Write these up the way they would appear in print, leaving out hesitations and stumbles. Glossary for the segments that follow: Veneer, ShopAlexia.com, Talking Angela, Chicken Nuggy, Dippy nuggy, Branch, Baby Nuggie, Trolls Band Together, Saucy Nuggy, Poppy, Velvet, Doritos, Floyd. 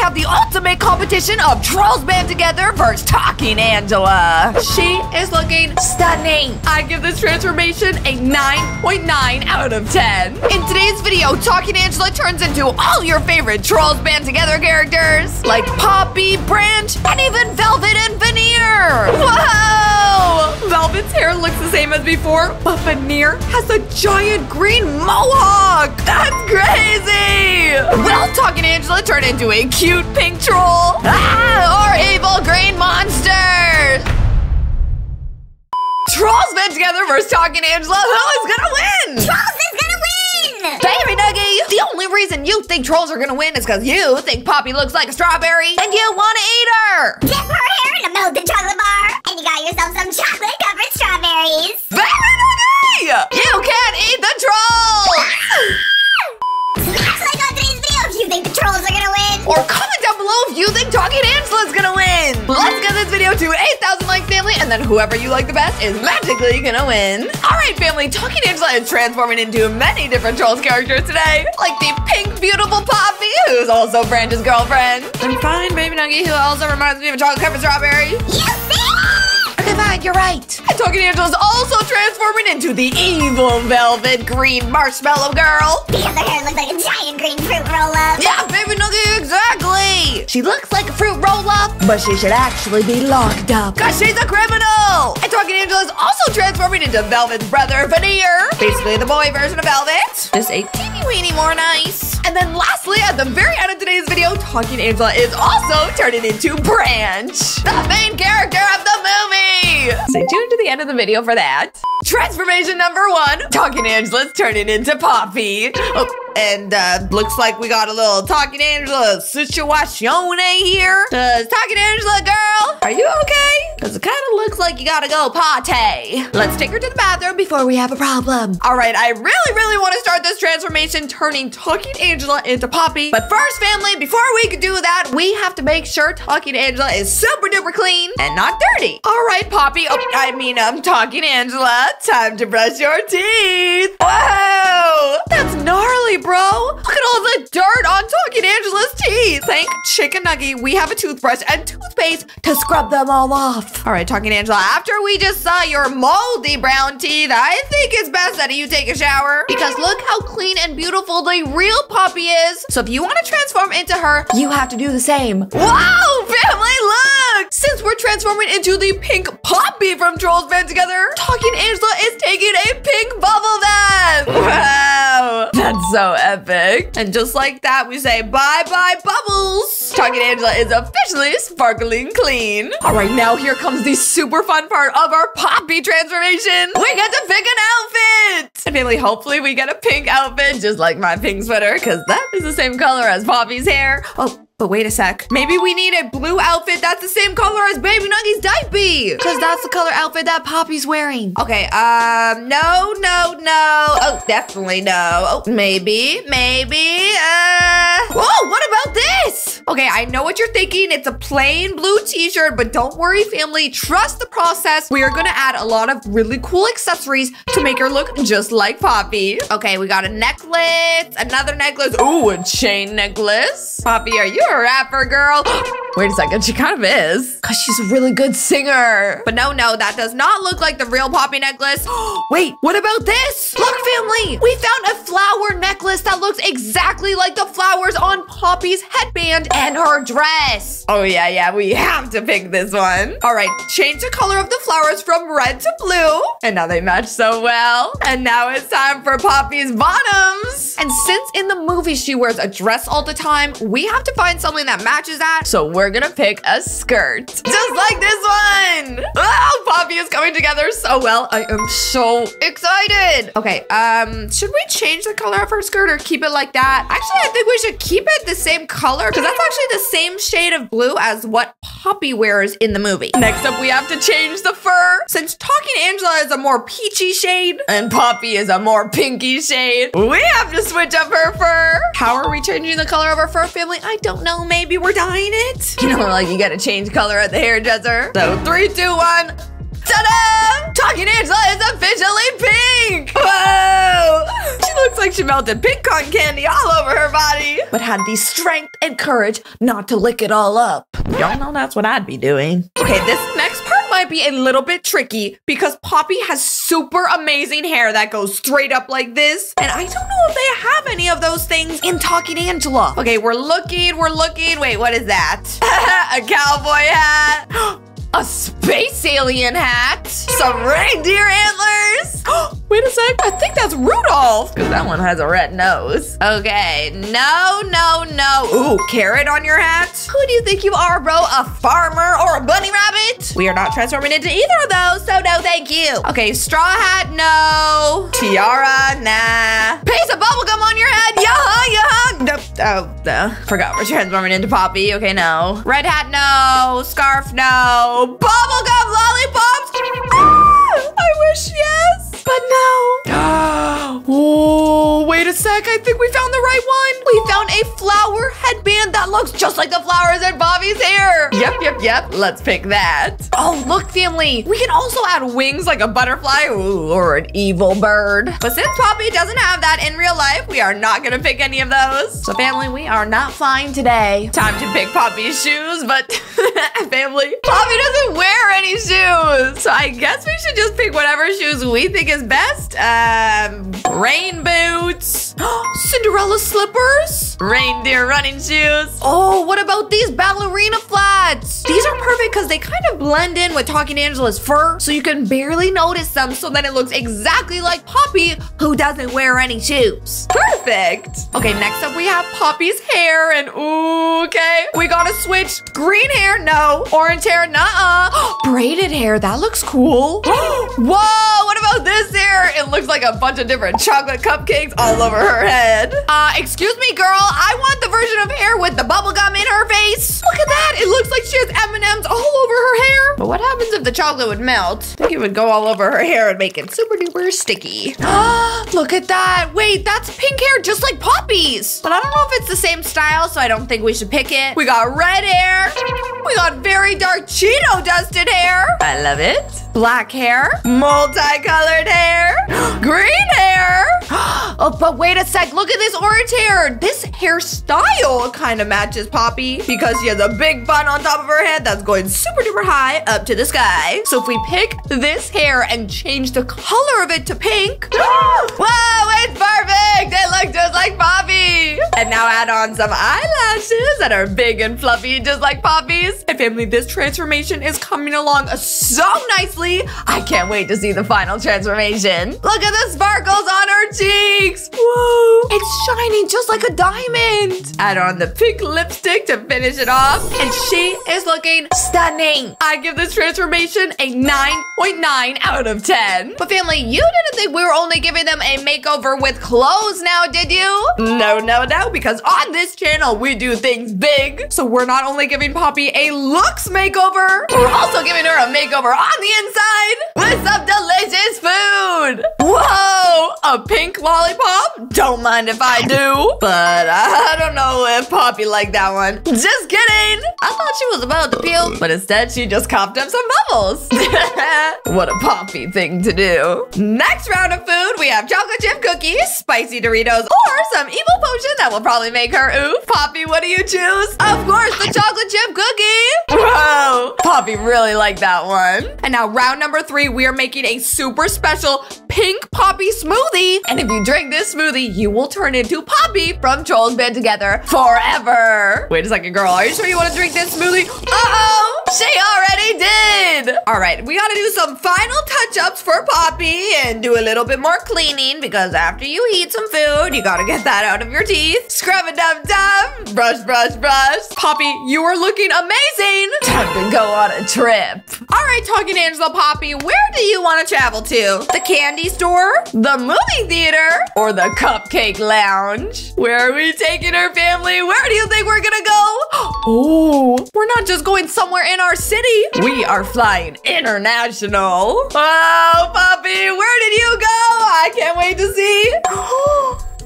have the ultimate competition of Trolls Band Together versus Talking Angela. She is looking stunning. I give this transformation a 9.9 out of 10. In today's video, Talking Angela turns into all your favorite Trolls Band Together characters, like Poppy, Branch, and even Velvet and Veneer. Whoa! Velvet's hair looks the same as before, but Veneer has a giant green mohawk. That's crazy! Well, Talking Angela turned into a cute pink troll, or evil green monster. Trolls Band Together versus Talking Angela. Who is gonna win? Trolls is gonna win! Baby Nuggie, the only reason you think trolls are gonna win is because you think Poppy looks like a strawberry and you want to eat her. Dip her hair in a melted chocolate bar and you got yourself some chocolate-covered strawberries. Baby Nuggie, you can't eat the trolls! Smash like on today's video if you think the trolls are gonna win. Or comment down below if you think Talking Angela's gonna win. Let's get this video to 8,000 likes, family, and then whoever you like the best is magically gonna win. All right, family, Talking Angela is transforming into many different Trolls characters today, like the pink, beautiful Poppy, who's also Branch's girlfriend, and fine Baby Nuggie, who also reminds me of a chocolate-covered strawberry. Okay, fine, you're right. And Talking Angela is also transforming into the evil velvet green marshmallow girl. Because her hair looks like a giant green fruit roll-up. Yeah, Baby Nuggie, exactly. She looks like a fruit roll-up, but she should actually be locked up, because she's a criminal. And Talking Angela is also transforming into Velvet's brother, Veneer. Basically the boy version of Velvet. Just a teeny-weeny more nice. And then lastly, at the very end of today's video, Talking Angela is also turning into Branch, the main character of the movie. Stay tuned to the end of the video for that. Transformation number 1, Talking Angela's turning into Poppy. Oh, and looks like we got a little Talking Angela situation here. Talking Angela, girl, are you okay? Because it kind of looks like you gotta go potty. Let's take her to the bathroom before we have a problem. All right, I really want to start this transformation turning Talking Angela into Poppy. But first, family, before we could do that, we have to make sure Talking Angela is super duper clean and not dirty. All right, Poppy. Oh, I'm Talking Angela. Time to brush your teeth. Whoa, that's gnarly, bro. Look at all the dirt on Talking Angela's teeth. Thank Chicken Nuggy, we have a toothbrush and toothpaste to scrub them all off. All right, Talking Angela, after we just saw your moldy brown teeth, I think it's best that you take a shower, because look how clean and beautiful the real Poppy is. So if you want to transform into her, you have to do the same. Wow, family, look! Since we're transforming into the pink Poppy from Trolls Band Together, Talking Angela is taking a pink bubble bath. Wow, that's so epic. And just like that, we say bye-bye bubbles. Talking Angela is officially sparkling clean. All right, now here comes the super fun part of our Poppy transformation. We get to pick an outfit. And family, hopefully we get a pink outfit, just like my pink sweater, because that is the same color as Poppy's hair. Oh, but wait a sec. Maybe we need a blue outfit that's the same color as Baby Nuggie's diaper, because that's the color outfit that Poppy's wearing. Okay, no. Oh, definitely no. Oh, maybe. Whoa, what about this? Okay, I know what you're thinking. It's a plain blue t-shirt, but don't worry, family. Trust the process. We are gonna add a lot of really cool accessories to make her look just like Poppy. Okay, we got a necklace, another necklace. Ooh, a chain necklace. Poppy, are you a rapper, girl? Wait a second, she kind of is, because she's a really good singer. But no, that does not look like the real Poppy necklace. Wait, what about this? Look, family, we found a flower necklace that looks exactly like the flowers on Poppy's headband and her dress. Oh, yeah, we have to pick this one. All right, change the color of the flowers from red to blue. And now they match so well. And now it's time for Poppy's bottoms. And since in the movie she wears a dress all the time, we have to find something that matches that. So we're gonna pick a skirt, just like this one. Oh, Poppy is coming together so well. I am so excited. Okay, should we change the color of her skirt or keep it like that? Actually, I think we should keep it the same color, because that's actually the same shade of blue as what Poppy wears in the movie. Next up, we have to change the fur. Since Talking Angela is a more peachy shade and Poppy is a more pinky shade, we have to switch up her fur. How are we changing the color of her fur, family? I don't know, maybe we're dyeing it. You know, like you gotta change color at the hairdresser. So 3, 2, 1. Ta-da! Talking Angela is officially pink! Whoa! She looks like she melted pink cotton candy all over her body, but had the strength and courage not to lick it all up. Y'all know that's what I'd be doing. Okay, this next part might be a little bit tricky because Poppy has super amazing hair that goes straight up like this, and I don't know if they have any of those things in Talking Angela. Okay, we're looking. Wait, what is that? A cowboy hat. A space alien hat. Some reindeer antlers. Wait a sec. I think that's Rudolph. Because that one has a red nose. Okay. No. Ooh, carrot on your hat. Who do you think you are, bro? A farmer or a bunny rabbit? We are not transforming into either of those, so no thank you. Okay, straw hat, no. Tiara, nah. Piece of bubblegum on your head. No. Forgot we're transforming into Poppy. Okay, no. Red hat, no. Scarf, no. Bubblegum lollipops! Ah, I wish yes, but no. Oh, wait a sec. I think we found the right one. We found a flower headband that looks just like the flowers in Bobby's hair. Yep. Let's pick that. Oh, look, family. We can also add wings like a butterfly or an evil bird. But since Poppy doesn't have that in real life, we are not going to pick any of those. So, family, we are not flying today. Time to pick Poppy's shoes, but family, Poppy doesn't wear any shoes. So I guess we should just pick whatever shoes we think is best. Rain boots, Cinderella slippers, reindeer running shoes. Oh, what about these ballerina flats? These are perfect because they kind of blend in with Talking Angela's fur, so you can barely notice them, so then it looks exactly like Poppy, who doesn't wear any shoes. Perfect. Okay, next up we have Poppy's hair, and ooh, okay, we gotta switch. Green hair, no. Orange hair, nuh-uh. Braided hair, that looks cool. Whoa, what about this hair? It looks like a bunch of different chocolate cupcakes all over her head. Excuse me, girl. I want the version of hair with the bubblegum in her face. Look at that. It looks like she has M&Ms all over her hair. But what happens if the chocolate would melt? I think it would go all over her hair and make it super duper sticky. Look at that. Wait, that's pink hair just like Poppy's. But I don't know if it's the same style, so I don't think we should pick it. We got red hair. We got very dark Cheeto dusted hair. I love it. Black hair. Multicolored hair. Green hair. Oh, but wait a sec. Look at this orange hair. This hairstyle kind of matches Poppy because she has a big bun on top of her head that's going super duper high up to the sky. So if we pick this hair and change the color of it to pink. Whoa, it's perfect. It looks just like Poppy. And now add on some eyelashes that are big and fluffy just like Poppy's. And family, this transformation is coming along so nicely. I can't wait to see the final transformation. Look at the sparkles on her cheeks. Whoa. It's shining just like a diamond. Add on the pink lipstick to finish it off. And she is looking stunning. I give this transformation a 9.9 out of 10. But family, you didn't think we were only giving them a makeover with clothes now, did you? No. Because on this channel, we do things big. So we're not only giving Poppy a looks makeover, we're also giving her a makeover on the inside with some delicious food. Whoa, a pink lollipop? Don't mind if I do, but I don't know if Poppy liked that one. Just kidding. I thought she was about to peel, but instead she just coughed up some bubbles. What a Poppy thing to do. Next round of food, we have chocolate chip cookies, spicy Doritos, or some evil potion that will probably make her oof. Poppy, what do you choose? Of course, the chocolate chip cookie. Whoa, Poppy really liked that one. And now round number 3, we are making a super special pink Poppy smoothie. And if you drink this smoothie, you will turn into Poppy from Trolls Band Together forever. Wait a second, girl. Are you sure you want to drink this smoothie? Uh-oh, she already did. All right, we gotta do some final touch-ups for Poppy and do a little bit more cleaning because after you eat some food, you gotta get that out of your teeth. Scrub a dum-dum. Brush. Poppy, you are looking amazing. Time to go on a trip. All right, Talking Angela Poppy, where do you want to travel to? The candy store, the movie theater, or the cupcake lounge? Where are we taking her, family? Where do you think we're gonna go? Oh, we're not just going somewhere in our city. We are flying international. Oh, Poppy, where did you go? I can't wait to see.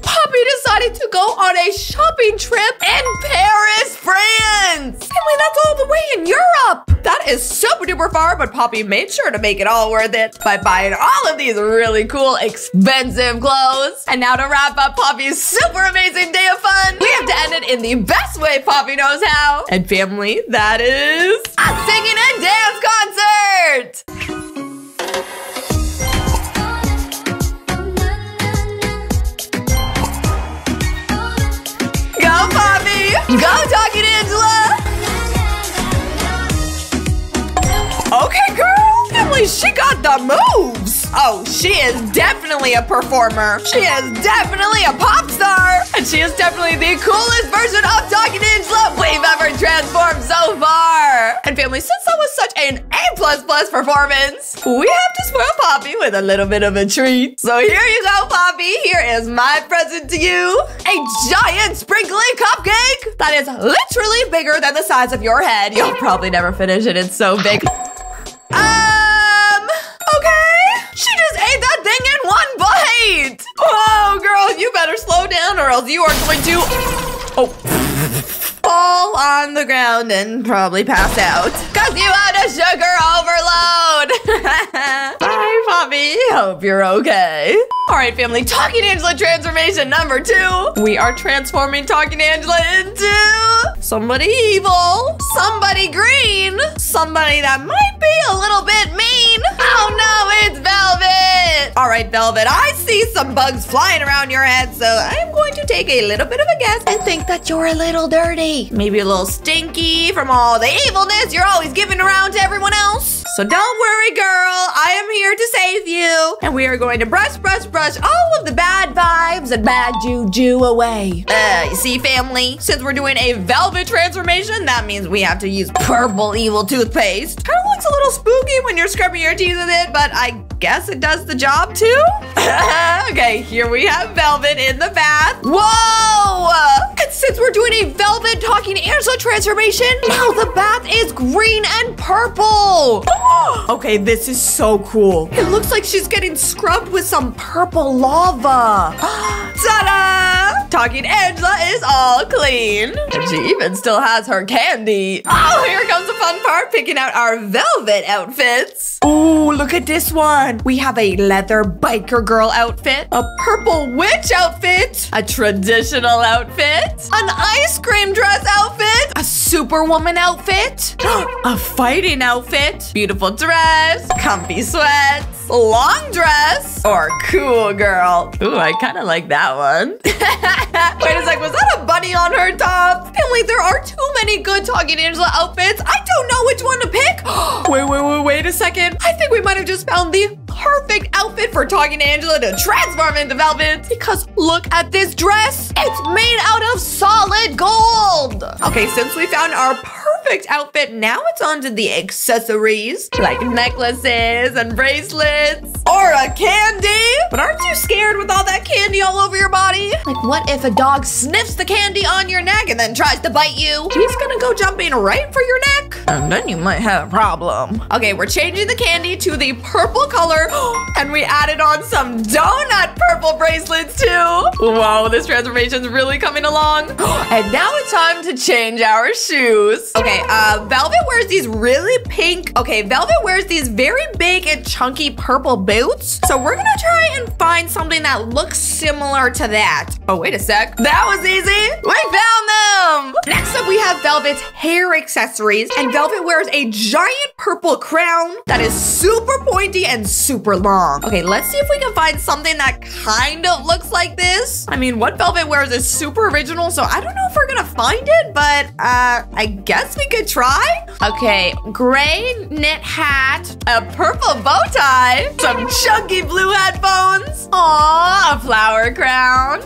Poppy decided to go on a shopping trip in Paris, France. Family, that's all the way in Europe. That That is super duper far, but Poppy made sure to make it all worth it by buying all of these really cool, expensive clothes. And now to wrap up Poppy's super amazing day of fun, we have to end it in the best way Poppy knows how. And family, that is a singing and dance concert! Go, Poppy! Go, Talking Angela! Okay, girl! Emily, she got the moves! Oh, she is definitely a performer. She is definitely a pop star. And she is definitely the coolest version of Talking Angela we've ever transformed so far. And family, since that was such an A++ performance, we have to spoil Poppy with a little bit of a treat. So here you go, Poppy. Here is my present to you. A giant sprinkly cupcake that is literally bigger than the size of your head. You'll probably never finish it. It's so big. Okay. She just ate that thing in one bite. Whoa, girl, you better slow down or else you are going to fall on the ground and probably pass out. Cause you had a sugar overload. Bye, Poppy. Hope you're okay. All right, family, Talking Angela transformation number 2. We are transforming Talking Angela into somebody evil, somebody green, somebody that might be a little bit mean. Oh no, it's Velvet. All right, Velvet, I see some bugs flying around your head, so I'm going to take a little bit of a guess and think that you're a little dirty. Maybe a little stinky from all the evilness you're always giving around to everyone else. So don't worry, girl, I am here to save you. And we are going to brush all of the bad vibes and bad juju away. You see, family? Since we're doing a Velvet transformation, that means we have to use purple evil toothpaste. Kind of looks a little spooky when you're scrubbing your teeth with it, but I guess it does the job too. Okay, here we have Velvet in the bath. Whoa! And since we're doing a Velvet Talking Angela transformation, now the bath is green and purple. Okay, this is so cool. It looks like she's getting scrubbed with some purple lava. Ta-da! Talking Angela is all clean. And she even still has her candy. Oh, here comes the fun part, picking out our Velvet outfits. Ooh, look at this one. We have a leather biker girl outfit, a purple witch outfit, a traditional outfit, an ice cream dress outfit, a superwoman outfit, a fighting outfit, beautiful dress, comfy sweats, long dress, or cool girl. Ooh, I kind of like that one. Wait a sec, was that a bunny on her top? Family, there are too many good Talking Angela outfits. I don't know which one to pick. Wait a second. I think we might have just found the perfect outfit for Talking Angela to transform into Velvet, because look at this dress. It's made out of solid gold. Okay, since we found our perfect outfit, now it's on to the accessories, like necklaces and bracelets, or a candy. But aren't you scared with all that candy all over your body? Like, what if a dog sniffs the candy on your neck and then tries to bite you? He's gonna go jumping right for your neck, and then you might have a problem. Okay, we're changing the candy to the purple color, and we added on some donut purple bracelets too. Whoa, this transformation's really coming along. And now it's time to change our shoes. Okay, Velvet wears these really pink. Okay, Velvet wears these very big and chunky purple boots. So we're gonna try and find something that looks similar to that. Oh, wait a sec. That was easy. We found them. Next up, we have Velvet's hair accessories, and Velvet wears a giant purple crown that is super pointy and super long. Okay, let's see if we can find something that kind of looks like this. I mean, what Velvet wears is super original, so I don't know if we're gonna find it, but I guess we could try. Okay, gray knit hat, a purple bow tie, some chunky blue headphones, aww, a flower crown,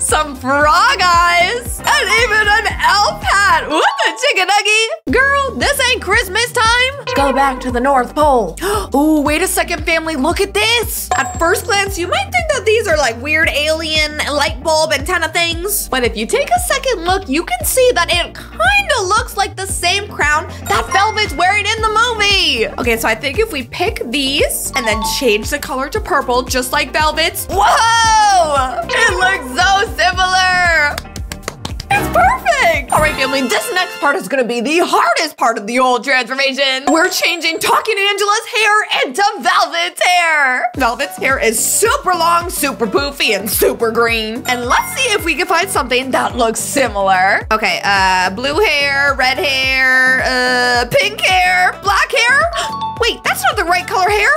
some frog eyes, and even an elf hat with a chicken nugget. Girl, this ain't Christmas time. Go back to the North Pole. Ooh, wait a second, family, look at this. At first glance, you might think that these are like weird alien light bulb antenna things, but if you take a second look, you can see that it kind of looks like the same crown that Velvet's wearing in the movie. Okay, so I think if we pick these and then change the color to purple, just like Velvet's. Whoa! It looks so similar. It's perfect. amazing! All right, family, this next part is gonna be the hardest part of the whole transformation. We're changing Talking Angela's hair into Velvet's hair. Velvet's hair is super long, super poofy, and super green. And let's see if we can find something that looks similar. Okay, blue hair, red hair, pink hair, black hair. Wait, that's not the right color hair.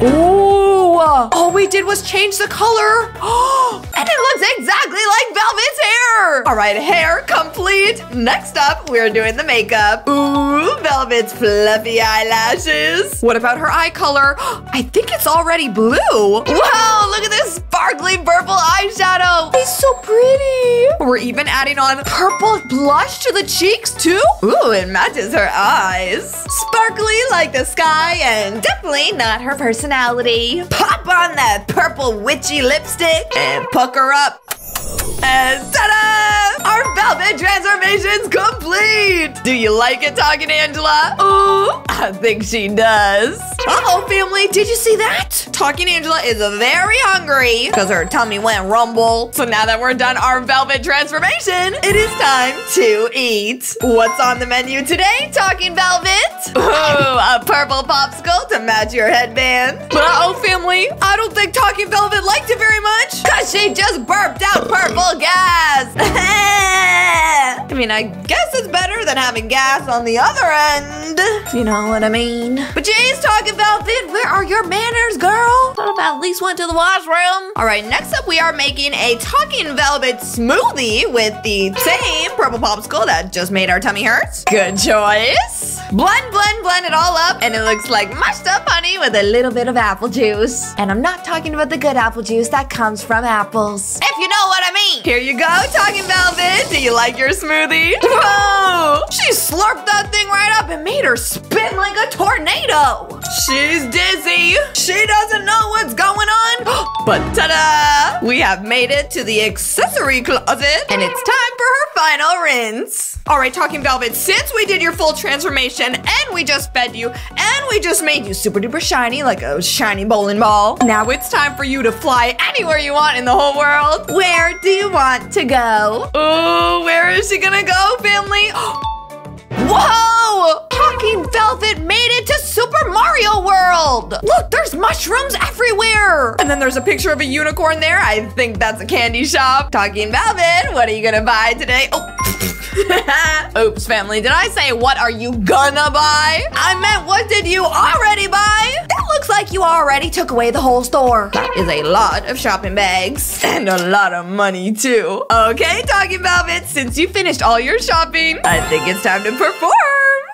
Ooh, all we did was change the color. And it looks exactly like Velvet's hair. All right, hair complete. Next up, we're doing the makeup. Ooh, Velvet's fluffy eyelashes. What about her eye color? I think it's already blue. Wow, look at this sparkly purple eyeshadow. It's so pretty. We're even adding on purple blush to the cheeks too. Ooh, it matches her eyes. Sparkly like the sky and definitely not her personality. Pop on that purple witchy lipstick and pucker up. And ta-da! Our Velvet transformation's complete! Do you like it, Talking Angela? Ooh, I think she does. Uh-oh, family, did you see that? Talking Angela is very hungry because her tummy went rumble. So now that we're done our Velvet transformation, it is time to eat. What's on the menu today, Talking Velvet? Ooh, a purple popsicle to match your headband. But uh-oh, family, I don't think Talking Velvet liked it very much because she just burped out purple gas. I mean, I guess it's better than having gas on the other end. You know what I mean? But Jay's Talking Velvet, where are your manners, girl? Thought about at least went to the washroom. All right, next up, we are making a Talking Velvet smoothie with the same purple popsicle that just made our tummy hurt. Good choice. Blend it all up, and it looks like mushed up honey with a little bit of apple juice. And I'm not talking about the good apple juice that comes from apples. If you know what I mean. Here you go, Talking Velvet. Do you like your smoothie? Whoa! She slurped that thing right up and made her spin like a tornado. She's dizzy. She doesn't know what's going on. But ta-da! We have made it to the accessory closet, and it's time for her final rinse. All right, Talking Velvet, since we did your full transformation, and we just fed you, and we just made you super duper shiny like a shiny bowling ball, now it's time for you to fly anywhere you want in the whole world. Where do you want to go? Oh, where is she gonna go, family? Whoa! Talking Velvet made it to Super Mario World! Look, there's mushrooms everywhere! And then there's a picture of a unicorn there. I think that's a candy shop. Talking Velvet, what are you gonna buy today? Oh, oops, family. Did I say what are you gonna buy? I meant what did you already buy? That looks like you already took away the whole store. That is a lot of shopping bags. And a lot of money, too. Okay, Talking Velvet, since you finished all your shopping, I think it's time to perform.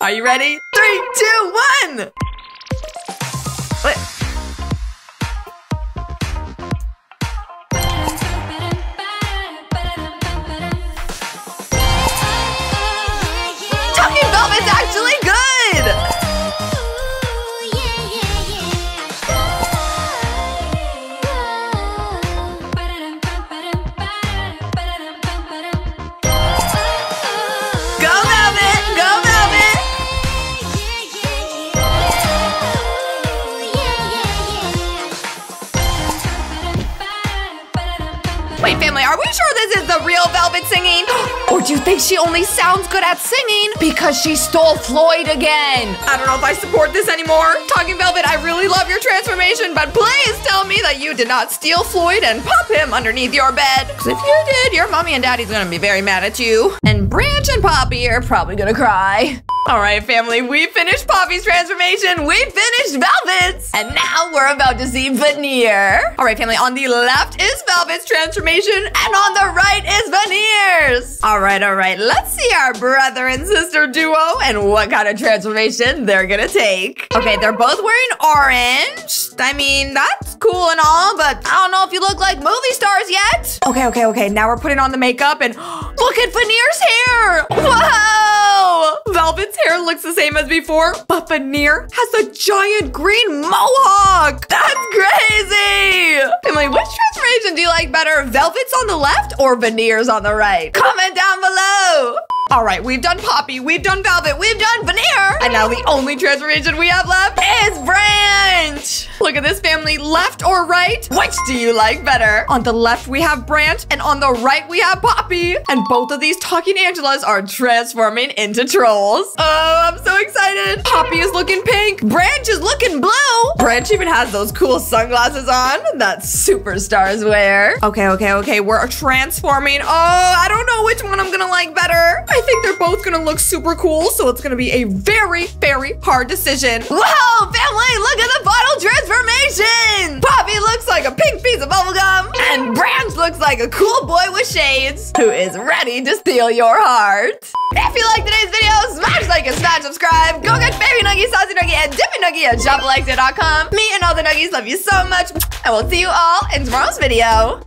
Are you ready? 3, 2, 1! What? Talking Velvet's actually good! Go Velvet! Go Velvet! Wait, family, are we sure this is the real Velvet singing? Or do you think she only sounds good at singing because she stole Floyd again? I don't know if I support this anymore. Talking Velvet, I really love your transformation, but please tell me that you did not steal Floyd and pop him underneath your bed. Because if you did, your mommy and daddy's gonna be very mad at you. And Branch and Poppy are probably gonna cry. All right, family, we finished Poppy's transformation. We finished Velvet's. And now we're about to see Veneer. All right, family, on the left is Velvet's transformation and on the right is Veneer's. All right, let's see our brother and sister duo and what kind of transformation they're gonna take. Okay, they're both wearing orange. I mean, that's cool and all, but I don't know if you look like movie stars yet. Okay, okay, okay, now we're putting on the makeup and look at Veneer's hair. Whoa! Velvet's hair hair looks the same as before, but Veneer has a giant green mohawk. That's crazy. Emily, which transformation do you like better? Velvet's on the left or Veneer's on the right? Comment down below. All right, we've done Poppy, we've done Velvet, we've done Veneer, and now the only transformation we have left is Branch. Look at this family, left or right? Which do you like better? On the left, we have Branch, and on the right, we have Poppy. And both of these Talking Angelas are transforming into trolls. Oh, I'm so excited. Poppy is looking pink. Branch is looking blue. Branch even has those cool sunglasses on that superstars wear. Okay, okay, okay, we're transforming. Oh, I don't know which one I'm gonna like better. I think they're both gonna look super cool, so it's gonna be a very, very hard decision. Whoa, family, look at the final transformation! Poppy looks like a pink piece of bubblegum, and Branch looks like a cool boy with shades who is ready to steal your heart. If you like today's video, smash like and smash subscribe. Go get Baby Nuggie, Saucy Nuggy, and Dippy Nuggy at ShopAlexia.com. Me and all the Nuggies love you so much, and we'll see you all in tomorrow's video.